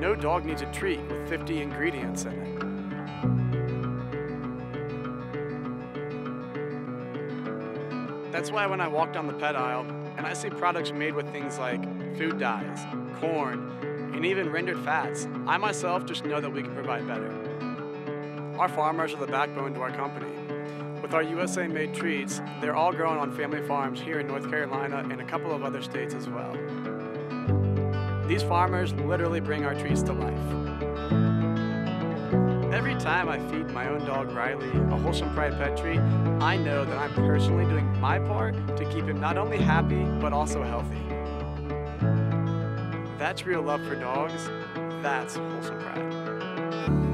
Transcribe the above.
No dog needs a treat with 50 ingredients in it. That's why when I walk down the pet aisle and I see products made with things like food dyes, corn, and even rendered fats, I myself just know that we can provide better. Our farmers are the backbone to our company. With our USA-made treats, they're all grown on family farms here in North Carolina and a couple of other states as well. These farmers literally bring our treats to life. Every time I feed my own dog, Riley, a Wholesome Pride pet treat, I know that I'm personally doing my part to keep him not only happy, but also healthy. That's real love for dogs. That's Wholesome Pride.